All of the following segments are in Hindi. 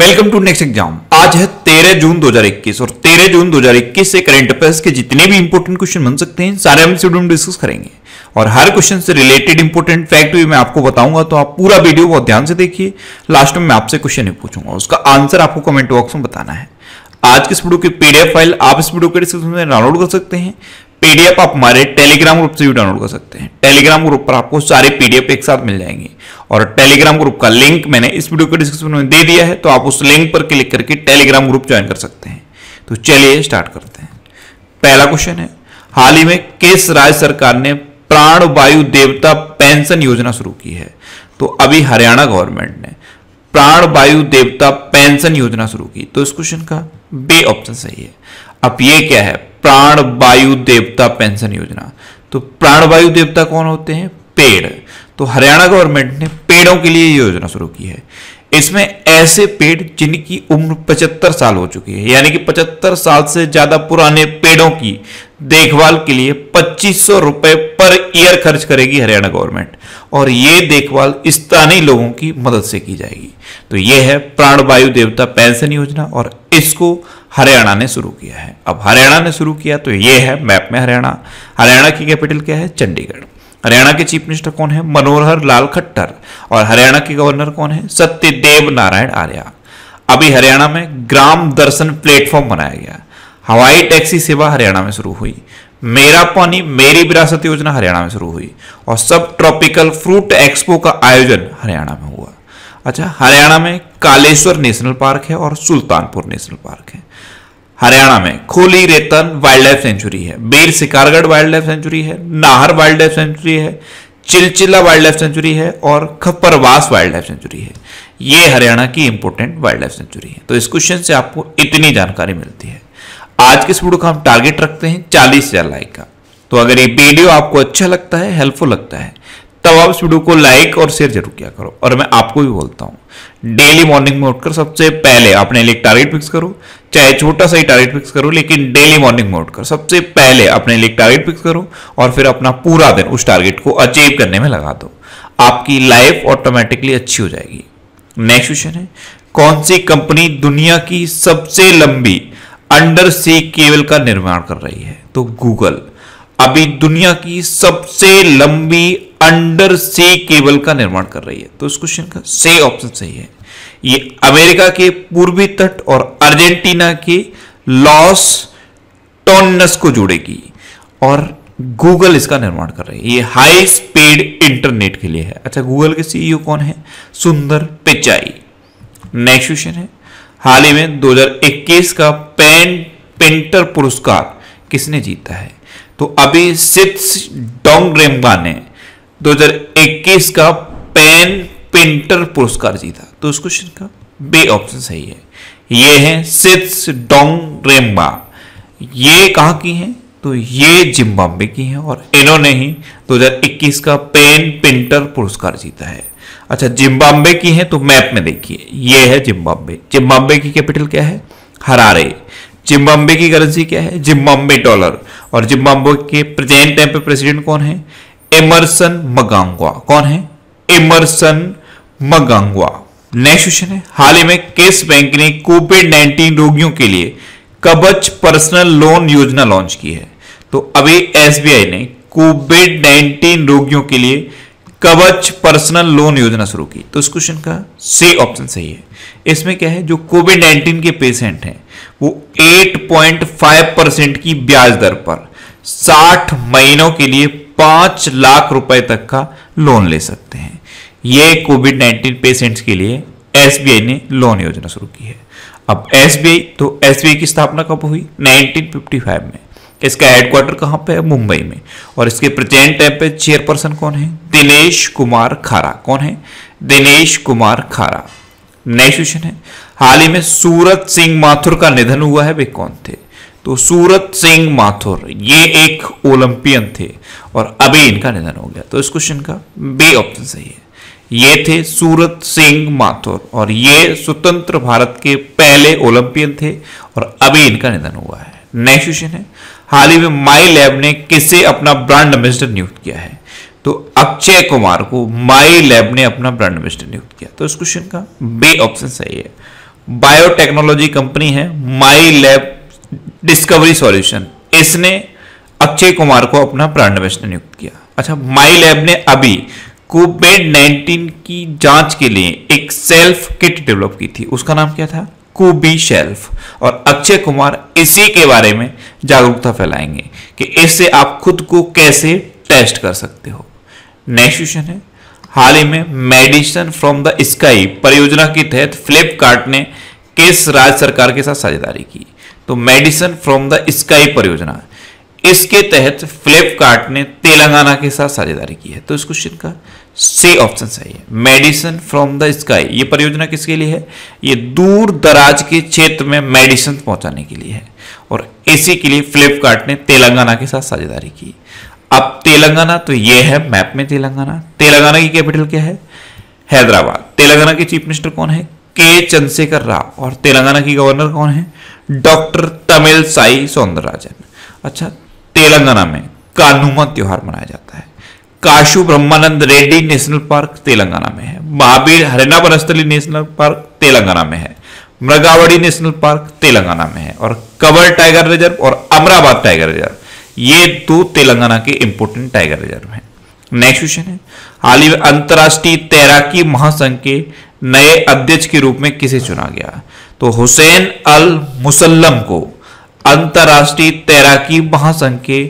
Welcome to next exam. आज है 13 जून 2021 और 13 जून 2021 से करंट अफेयर्स के जितने भी इंपॉर्टेंट क्वेश्चन बन सकते हैं सारे हम इस वीडियो में डिस्कस करेंगे और हर क्वेश्चन से रिलेटेड इंपॉर्टेंट फैक्ट भी मैं आपको बताऊंगा। तो आप पूरा वीडियो बहुत ध्यान से देखिए, लास्ट में मैं आपसे क्वेश्चन ही पूछूंगा, उसका आंसर आपको कमेंट बॉक्स में बताना है। आज के इस वीडियो की पीडीएफ फाइल आप इस वीडियो के डिस्क्रिप्शन में डाउनलोड कर सकते हैं। पीडीएफ आप हमारे टेलीग्राम ग्रुप से भी डाउनलोड कर सकते हैं। टेलीग्राम ग्रुप पर आपको सारे पीडीएफ एक साथ मिल जाएंगे और टेलीग्राम ग्रुप का लिंक मैंने इस वीडियो के डिस्क्रिप्शन में दे दिया है, तो आप उस लिंक पर क्लिक करके टेलीग्राम ग्रुप ज्वाइन कर सकते हैं। तो चलिए स्टार्ट करते हैं। पहला क्वेश्चन है, हाल ही में किस राज्य सरकार ने प्राण वायु देवता पेंशन योजना शुरू की है? तो अभी हरियाणा गवर्नमेंट ने प्राण वायु देवता पेंशन योजना शुरू की। तो इस क्वेश्चन का बी ऑप्शन सही है। अब ये क्या है प्राण वायु देवता पेंशन योजना? तो प्राण वायु देवता कौन होते हैं? पेड़। तो हरियाणा गवर्नमेंट ने पेड़ों के लिए योजना शुरू की है। इसमें ऐसे पेड़ जिनकी उम्र 75 साल हो चुकी है, यानी कि 75 साल से ज्यादा पुराने पेड़ों की देखभाल के लिए 2500 रुपए पर ईयर खर्च करेगी हरियाणा गवर्नमेंट और ये देखभाल स्थानीय लोगों की मदद से की जाएगी। तो यह है प्राण वायु देवता पेंशन योजना और इसको हरियाणा ने शुरू किया है। अब हरियाणा ने शुरू किया तो यह है मैप में हरियाणा। हरियाणा की कैपिटल क्या है? चंडीगढ़। हरियाणा के चीफ मिनिस्टर कौन है? मनोहर लाल खट्टर। और हरियाणा के गवर्नर कौन है? सत्यदेव नारायण आर्या। अभी हरियाणा में ग्राम दर्शन प्लेटफॉर्म बनाया गया। हवाई टैक्सी सेवा हरियाणा में शुरू हुई। मेरा पानी मेरी विरासत योजना हरियाणा में शुरू हुई और सब ट्रॉपिकल फ्रूट एक्सपो का आयोजन हरियाणा में हुआ। अच्छा, हरियाणा में कालेश्वर नेशनल पार्क है और सुल्तानपुर नेशनल पार्क है। हरियाणा में खोली रेतन वाइल्ड लाइफ सेंचुरी है, बेर शिकारगढ़ वाइल्ड लाइफ सेंचुरी है, नाहर वाइल्ड लाइफ सेंचुरी है, चिलचिला वाइल्ड लाइफ सेंचुरी है और खपरवास वाइल्ड लाइफ सेंचुरी है। ये हरियाणा की इंपॉर्टेंट वाइल्ड लाइफ सेंचुरी है। तो इस क्वेश्चन से आपको इतनी जानकारी मिलती है। आज के इस वीडियो का हम टारगेट रखते हैं 40,000 लाइक का। तो अगर ये वीडियो आपको अच्छा लगता है, हेल्पफुल लगता है, तब आप इस वीडियो को लाइक और शेयर जरूर किया करो। और मैं आपको भी बोलता हूँ, डेली मॉर्निंग में उठकर सबसे पहले अपने लिए टारगेट फिक्स करो, चाहे छोटा सा ही टारगेट फिक्स करो, लेकिन डेली मॉर्निंग में उठकर सबसे पहले अपने लिए टारगेट फिक्स करो और फिर अपना पूरा दिन उस टारगेट को अचीव करने में लगा दो। आपकी लाइफ ऑटोमेटिकली अच्छी हो जाएगी। नेक्स्ट क्वेश्चन है, कौन सी कंपनी दुनिया की सबसे लंबी अंडर सी केबल का निर्माण कर रही है? तो गूगल। अभी दुनिया की सबसे लंबी अंडर सी केबल का निर्माण कर रही है। तो इस क्वेश्चन का सी ऑप्शन सही है। ये अमेरिका के पूर्वी तट और अर्जेंटीना के लॉस टोनस को जोड़ेगी और गूगल इसका निर्माण कर रही है। ये हाई स्पीड इंटरनेट के लिए है। अच्छा, गूगल के सीईओ कौन है? सुंदर पिचाई। नेक्स्ट क्वेश्चन है, हाल ही में 2021 का पेंटर पुरस्कार किसने जीता है? तो अभी सिट्स डोन रेम्बा ने 2021 का पेंटर पुरस्कार जीता। तो इस क्वेश्चन का बी ऑप्शन सही है। ये है सिट्स डोन रेम्बा। ये कहाँ की हैं? तो ये जिम्बाब्वे की हैं और इन्होंने ही 2021 का पेंटर पुरस्कार जीता है। अच्छा, जिम्बाब्वे की हैं तो मैप में देखिए, ये है जिम्बाब्वे। जिम्बाब्वे की कैपिटल क्या है? हरारे। जिम्बाब्वे की करेंसी क्या है? Zimbabwe dollar. और जिम्बाब्वे के प्रेजेंट टाइम पे प्रेसिडेंट कौन है? Emmerson Mnangagwa. कौन है? एमरसन मंगावा। नेक्स्ट क्वेश्चन है, हाल ही में किस बैंक ने कोविड-19 रोगियों के लिए कवच पर्सनल लोन योजना लॉन्च की है? तो अभी एसबीआई ने कोविड-19 रोगियों के लिए कवच पर्सनल लोन योजना शुरू की। तो इस क्वेश्चन का सी ऑप्शन सही है। इसमें क्या है, जो कोविड-19 के पेशेंट हैं वो 8.5% की ब्याज दर पर 60 महीनों के लिए 5 लाख रुपए तक का लोन ले सकते हैं। ये कोविड-19 पेशेंट्स के लिए एसबीआई ने लोन योजना शुरू की है। अब एसबीआई, तो एसबीआई की स्थापना कब हुई? 1955 में। इसका हेडक्वार्टर कहाँ पे है? मुंबई में। और इसके प्रेजेंट टाइम पे चेयरपर्सन कौन है? दिनेश कुमार खारा। कौन है? दिनेश कुमार खारा। नेक्स्ट क्वेश्चन है, हाल ही में सूरज सिंह माथुर का निधन हुआ है। वे कौन थे? तो सूरज सिंह माथुर ये एक ओलंपियन थे और अभी इनका निधन हो गया। तो इस क्वेश्चन का बी ऑप्शन सही है। ये थे सूरज सिंह माथुर और ये स्वतंत्र भारत के पहले ओलंपियन थे और अभी इनका निधन हुआ है। नेक्स्ट क्वेश्चन है, हाल ही में MyLab ने किसे अपना ब्रांड एम्बेसडर नियुक्त किया है? तो अक्षय कुमार को MyLab ने अपना ब्रांड एम्बेसडर नियुक्त किया। तो इस क्वेश्चन का बी ऑप्शन सही है। बायोटेक्नोलॉजी कंपनी है माई लैब डिस्कवरी सॉल्यूशन, इसने अक्षय कुमार को अपना ब्रांड एम्बेसडर नियुक्त किया। अच्छा, माई लैब ने अभी कोविड-19 की जांच के लिए एक सेल्फ किट डेवलप की थी, उसका नाम क्या था? कोबी शेल्फ। और अक्षय कुमार इसी के बारे में जागरूकता फैलाएंगे कि इससे आप खुद को कैसे टेस्ट कर सकते हो। नेक्स्ट क्वेश्चन है, हाल ही में मेडिसिन फ्रॉम द स्काई परियोजना के तहत फ्लिपकार्ट ने किस राज्य सरकार के साथ साझेदारी की? तो मेडिसिन फ्रॉम द स्काई परियोजना, इसके तहत फ्लिपकार्ट ने तेलंगाना के साथ साझेदारी की है। तो इस क्वेश्चन का सी ऑप्शन सही है। मेडिसिन फ्रॉम द स्काई ये परियोजना किसके लिए है? ये दूर दराज के क्षेत्र में मेडिसिन पहुंचाने के लिए है और इसी के लिए फ्लिपकार्ट ने तेलंगाना के साथ साझेदारी की। अब तेलंगाना, तो ये है मैप में तेलंगाना। तेलंगाना की कैपिटल क्या है? हैदराबाद। तेलंगाना के चीफ मिनिस्टर कौन है? के चंद्रशेखर राव। और तेलंगाना की गवर्नर कौन है? Doctor Tamilisai Soundararajan. अच्छा, तेलंगाना में कानुमा त्योहार मनाया जाता है। काशु ब्रह्मानंद रेड्डी नेशनल पार्क तेलंगाना में है। महावीर हरिना वनस्थली नेशनल पार्क तेलंगाना में है। मृगावड़ी नेशनल पार्क तेलंगाना में है। और कवल टाइगर रिजर्व और अमराबाद टाइगर रिजर्व, ये दो तेलंगाना के इंपोर्टेंट टाइगर रिजर्व हैं। नेक्स्ट क्वेश्चन है, हाल ही में अंतर्राष्ट्रीय तैराकी महासंघ के नए अध्यक्ष के रूप में किसे चुना गया? तो हुसैन अल मुसल्लम को अंतर्राष्ट्रीय तैराकी महासंघ के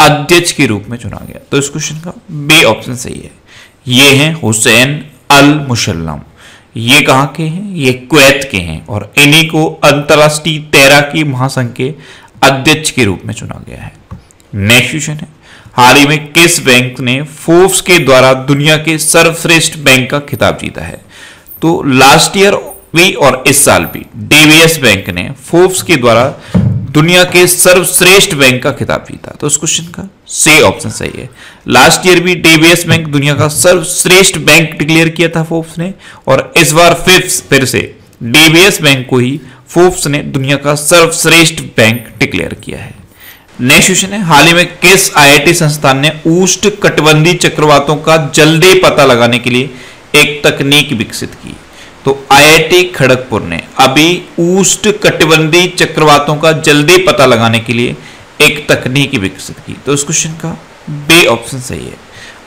अध्यक्ष के रूप में चुना गया। तो इस क्वेश्चन का बी ऑप्शन सही है। ये हैं हुसैन अल मुसल्लम। ये कहाँ के हैं? ये कुवैत के हैं और इन्हीं को अंतर्राष्ट्रीय तैराकी महासंघ के अध्यक्ष के रूप में चुना गया है। नेक्स्ट क्वेश्चन है, हाल ही में किस बैंक ने फोर्ब्स के द्वारा दुनिया के सर्वश्रेष्ठ बैंक का खिताब जीता है? तो लास्ट ईयर भी और इस साल भी डीबीएस बैंक ने फोर्ब्स के द्वारा दुनिया के सर्वश्रेष्ठ बैंक का खिताब जीता। तो इस क्वेश्चन का सी ऑप्शन सही है। लास्ट ईयर भी डीबीएस बैंक दुनिया का सर्वश्रेष्ठ बैंक डिक्लेयर किया था फोर्ब्स ने और इस बार फिर से डीबीएस बैंक को ही फोर्ब्स ने दुनिया का सर्वश्रेष्ठ बैंक डिक्लेयर किया है। नेक्स्ट क्वेश्चन है, हाल ही में किस आईआईटी संस्थान ने उष्ण कटिबंधीय चक्रवातों का जल्दी पता लगाने के लिए एक तकनीक विकसित की? तो आईआईटी खड़गपुर ने अभी उष्ण कटिबंधीय चक्रवातों का जल्दी पता लगाने के लिए एक तकनीक विकसित की। तो इस क्वेश्चन का बी ऑप्शन सही है।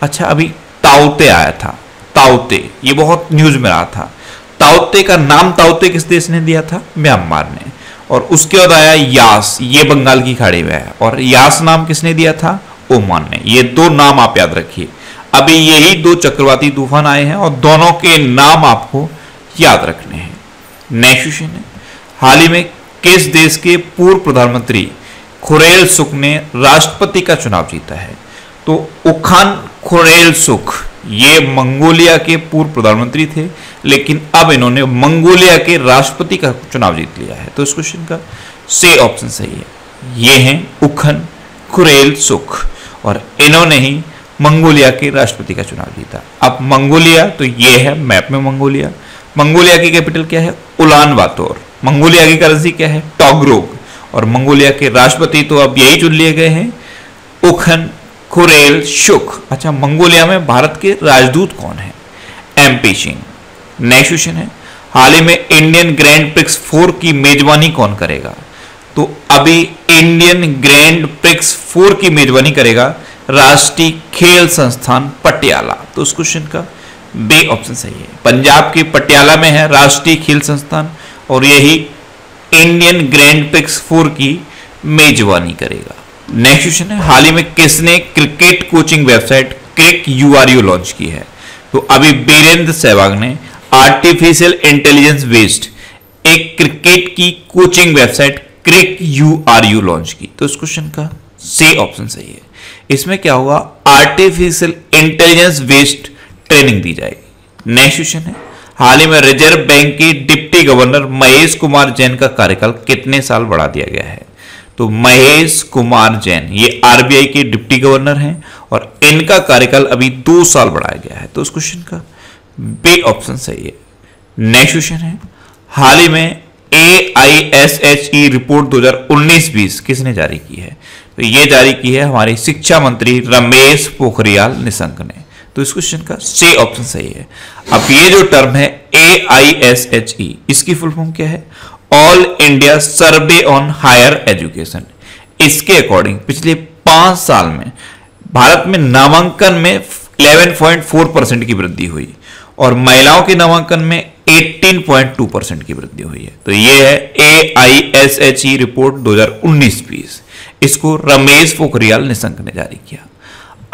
अच्छा, अभी ताउते आया था। ताउते ये बहुत न्यूज में रहा था। ताउते का नाम ताउते किस देश ने दिया था? म्यांमार ने। और उसके बाद आया यास, ये बंगाल की खाड़ी में है। और यास नाम किसने दिया था? ओमान ने। ये दो नाम आप याद रखिए। अभी यही दो चक्रवाती तूफान आए हैं और दोनों के नाम आपको याद रखने हैं। नेक्स्ट क्वेश्चन है, हाल ही में किस देश के पूर्व प्रधानमंत्री खुरेलसुख ने राष्ट्रपति का चुनाव जीता है? तो उखन खुरेलसुख ये मंगोलिया के पूर्व प्रधानमंत्री थे, लेकिन अब इन्होंने मंगोलिया के राष्ट्रपति का चुनाव जीत लिया है। तो इस क्वेश्चन का सी ऑप्शन सही है। ये हैं उखन खुरेलसुख और इन्होंने ही मंगोलिया के राष्ट्रपति का चुनाव जीता। अब मंगोलिया, तो ये है मैप में मंगोलिया। मंगोलिया की कैपिटल क्या है? उलान बातोर। मंगोलिया की करेंसी क्या है? टॉगरोग। और मंगोलिया के राष्ट्रपति तो अब यही चुन लिए गए हैं, उखन खुरेलसुख। अच्छा, मंगोलिया में भारत के राजदूत कौन है? एमपी सिंह। नेक्स्ट क्वेश्चन है, हाल ही में इंडियन ग्रैंड प्रिक्स 4 की मेजबानी कौन करेगा? तो अभी इंडियन ग्रैंड प्रिक्स 4 की मेजबानी करेगा राष्ट्रीय खेल संस्थान पटियाला। तो उस क्वेश्चन का बी ऑप्शन सही है। पंजाब के पटियाला में है राष्ट्रीय खेल संस्थान और यही इंडियन ग्रैंड प्रिक्स 4 की मेजबानी करेगा। नेक्स्ट क्वेश्चन है, हाल ही में किसने cricket coaching website cric URU launch की है? तो अभी बीरेंद्र सहवाग ने आर्टिफिशियल इंटेलिजेंस बेस्ड एक क्रिकेट की coaching website cric URU launch की। तो इस क्वेश्चन का सी ऑप्शन सही है। इसमें क्या होगा? आर्टिफिशियल इंटेलिजेंस बेस्ड ट्रेनिंग दी जाएगी। नेक्स्ट क्वेश्चन है, हाल ही में रिजर्व बैंक के डिप्टी गवर्नर महेश कुमार जैन का कार्यकाल कितने साल बढ़ा दिया गया है? तो महेश कुमार जैन ये आरबीआई के डिप्टी गवर्नर हैं और इनका कार्यकाल अभी 2 साल बढ़ाया गया है। तो उस क्वेश्चन का बी ऑप्शन सही है। नेक्स्ट क्वेश्चन है, हाल ही में AISHE रिपोर्ट 2019-20 किसने जारी की है? तो ये जारी की है हमारे शिक्षा मंत्री रमेश पोखरियाल निशंक ने। तो इस क्वेश्चन का सी ऑप्शन सही है। अब ये जो टर्म है AISHE, इसकी फुल फॉर्म क्या है? All India survey on higher education. इसके अकॉर्डिंग पिछले 5 साल में भारत में नामांकन में 11.4% की वृद्धि हुई और महिलाओं के नामांकन में 18.2% की वृद्धि हुई है। तो ये है AISHE रिपोर्ट 2019-20। इसको रमेश पोखरियाल निशंक ने जारी किया।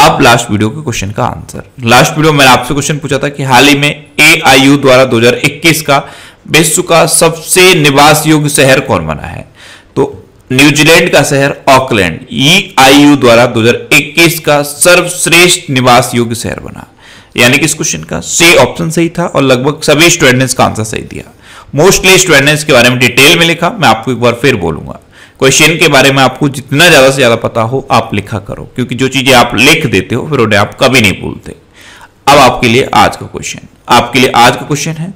अब लास्ट वीडियो के क्वेश्चन का आंसर। लास्ट वीडियो मैंने आपसे क्वेश्चन पूछा था कि हाल ही में AIU द्वारा 2021 का विश्व का सबसे निवास योग्य शहर कौन बना है? तो न्यूजीलैंड का शहर ऑकलैंड EIU द्वारा 2021 का सर्वश्रेष्ठ निवास योग्य शहर बना। यानी कि इस क्वेश्चन का C ऑप्शन सही था और लगभग सभी स्टूडेंट्स का आंसर सही दिया। मोस्टली स्टूडेंट्स के बारे में डिटेल में लिखा, मैं आपको एक बार फिर बोलूंगा, क्वेश्चन के बारे में आपको जितना ज़्यादा से ज़्यादा पता हो आप लिखा करो, क्योंकि जो चीज़ें आप लिख देते हो फिर उन्हें आप कभी नहीं भूलते। अब आपके लिए आज का क्वेश्चन है,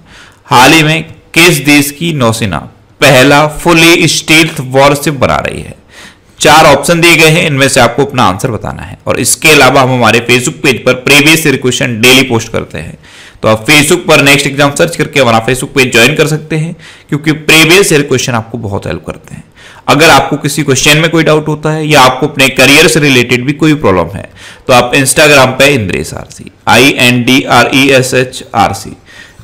हाल ही में किस देश की नौसेना पहला फुली स्टील्थ वॉरशिप बना रही है? 4 ऑप्शन दिए गए हैं, इनमें से आपको अपना आंसर बताना है। और इसके अलावा हम हमारे फेसबुक पेज पर previous year question daily post करते हैं, तो आप फेसबुक पर नेक्स्ट एग्जाम सर्च करके हमारा फेसबुक पेज ज्वाइन कर सकते हैं, क्योंकि प्रीवियस ईयर क्वेश्चन आपको बहुत हेल्प करते हैं। अगर आपको किसी क्वेश्चन में कोई डाउट होता है या आपको अपने करियर से रिलेटेड भी कोई प्रॉब्लम है तो आप इंस्टाग्राम पे इंद्रेश आरसी, INDRESHRC,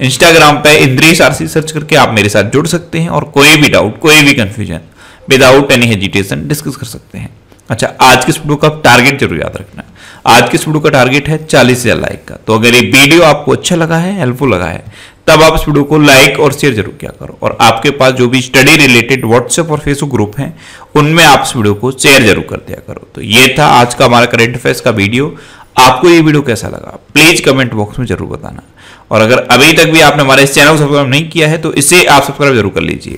इंस्टाग्राम पे इंद्रेश आरसी सर्च करके आप मेरे साथ जुड़ सकते हैं और कोई भी डाउट, कोई भी confusion without any hesitation discuss कर सकते हैं। अच्छा, आज के इस वीडियो का टारगेट जरूर याद रखना। आज के इस वीडियो का टारगेट है 40,000 लाइक का। तो अगर ये वीडियो आपको अच्छा लगा है, हेल्पफुल लगा है, तब आप इस वीडियो को लाइक और शेयर जरूर किया करो। और आपके पास जो भी स्टडी रिलेटेड व्हाट्सएप और फेसबुक ग्रुप हैं उनमें आप इस वीडियो को शेयर जरूर कर दिया करो। तो ये था आज का हमारा करंट अफेयर्स का वीडियो। आपको ये वीडियो कैसा लगा प्लीज कमेंट बॉक्स में जरूर बताना। और अगर अभी तक भी आपने हमारे इस चैनल को सब्सक्राइब नहीं किया है तो इसे आप सब्सक्राइब जरूर कर लीजिए।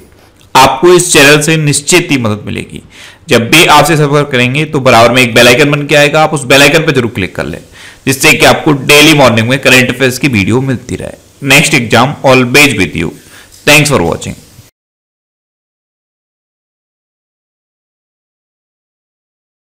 आपको इस चैनल से निश्चित ही मदद मिलेगी। जब भी आपसे सब्सक्राइब करेंगे तो बराबर में एक बेल आइकन बन के आएगा, आप उस बेल आइकन पर जरूर क्लिक कर लें, जिससे कि आपको डेली मॉर्निंग में करंट अफेयर्स की वीडियो मिलती रहे। Next exam always with you. Thanks for watching.